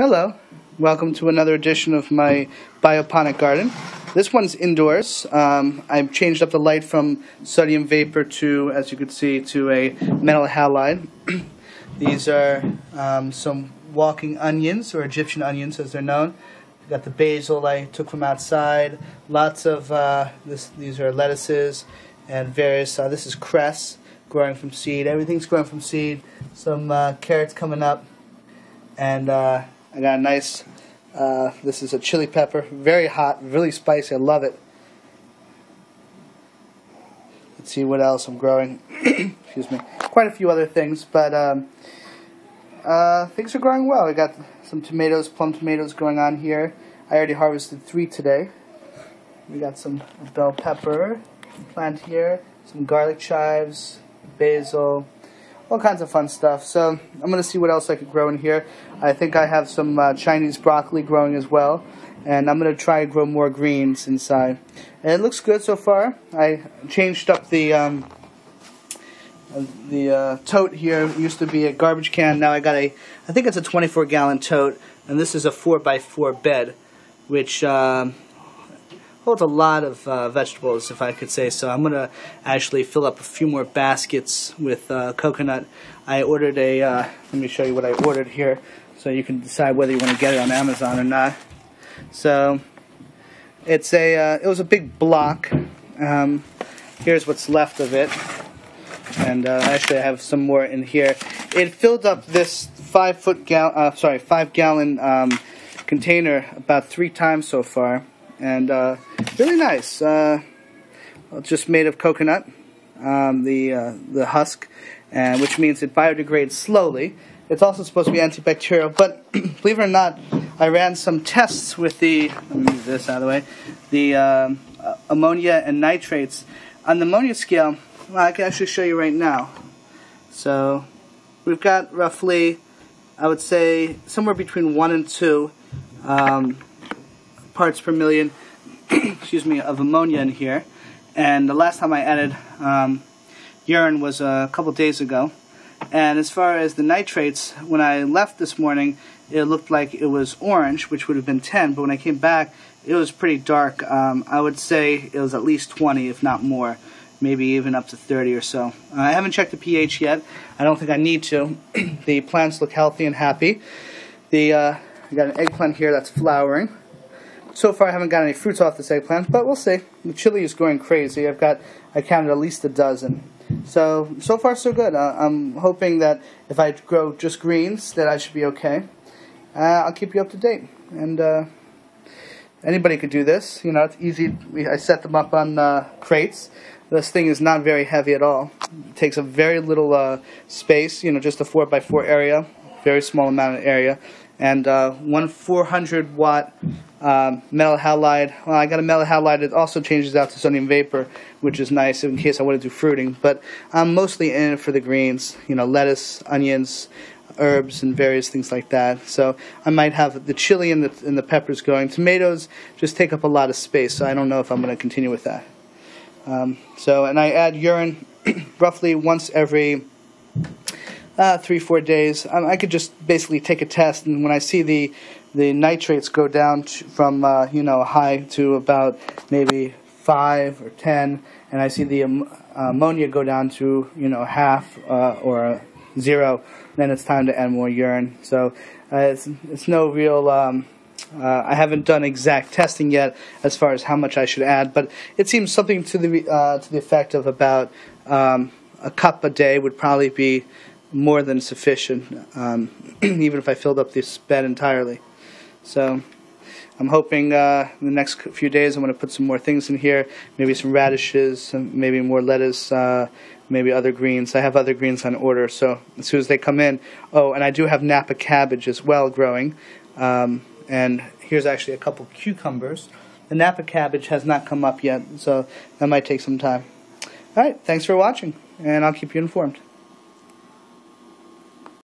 Hello, welcome to another edition of my bioponic garden. This one's indoors. I've changed up the light from sodium vapor to, as you can see, to a metal halide. These are some walking onions, or Egyptian onions as they're known. Got the basil I took from outside. Lots of these are lettuces and various. This is cress growing from seed. Everything's growing from seed. Some carrots coming up, and I got a nice. This is a chili pepper. Very hot, really spicy. I love it. Let's see what else I'm growing. Excuse me. Quite a few other things, but things are growing well. I got some tomatoes, plum tomatoes going on here. I already harvested 3 today. We got some bell pepper plant here, some garlic chives, basil, all kinds of fun stuff. So I'm going to see what else I could grow in here. I think I have some Chinese broccoli growing as well, and I'm going to try and grow more greens inside. And it looks good so far. I changed up the tote here. It used to be a garbage can. Now I got I think it's a 24-gallon tote, and this is a 4x4 bed, which holds a lot of vegetables, if I could say so. I'm going to actually fill up a few more baskets with coconut. I ordered a, let me show you what I ordered here, so you can decide whether you want to get it on Amazon or not. So it's it was a big block. Here's what's left of it. And actually, I have some more in here. It filled up this 5 gallon container about 3 times so far, and really nice. It's just made of coconut, the husk, and which means it biodegrades slowly. It's also supposed to be antibacterial, but believe it or not, I ran some tests with let me move this out of the way, the ammonia and nitrates on the ammonia scale. Well, I can actually show you right now. So we've got roughly, I would say, somewhere between 1 and 2 parts per million excuse me, of ammonia in here. And the last time I added urine was a couple days ago. And as far as the nitrates, when I left this morning, it looked like it was orange, which would have been 10. But when I came back, it was pretty dark. I would say it was at least 20, if not more. Maybe even up to 30 or so. I haven't checked the pH yet. I don't think I need to. The plants look healthy and happy. I got an eggplant here that's flowering. So far I haven't got any fruits off this eggplant, but we'll see. The chili is going crazy. I counted at least a dozen. So far so good. I'm hoping that if I grow just greens that I should be okay. I'll keep you up to date. And anybody could do this. You know, it's easy. I set them up on crates. This thing is not very heavy at all. It takes a very little space, you know, just a 4x4 area, very small amount of area. And one 400-watt metal halide. Well, I got a metal halide that also changes out to sodium vapor, which is nice in case I want to do fruiting. But I'm mostly in it for the greens, you know, lettuce, onions, herbs, and various things like that. So I might have the chili and the peppers going. Tomatoes just take up a lot of space, so I don't know if I'm going to continue with that. And I add urine roughly once every 3-4 days. I could just basically take a test, and when I see the nitrates go down from you know, high to about maybe 5 or 10, and I see the ammonia go down to, you know, half or 0, then it's time to add more urine. So it's no real. I haven't done exact testing yet as far as how much I should add, but it seems something to the effect of about a cup a day would probably be more than sufficient, even if I filled up this bed entirely. So I'm hoping in the next few days I'm going to put some more things in here, maybe some radishes, maybe more lettuce, maybe other greens. I have other greens on order, so as soon as they come in. Oh, and I do have Napa cabbage as well growing. And here's actually a couple cucumbers. The Napa cabbage has not come up yet, so that might take some time. All right, thanks for watching, and I'll keep you informed.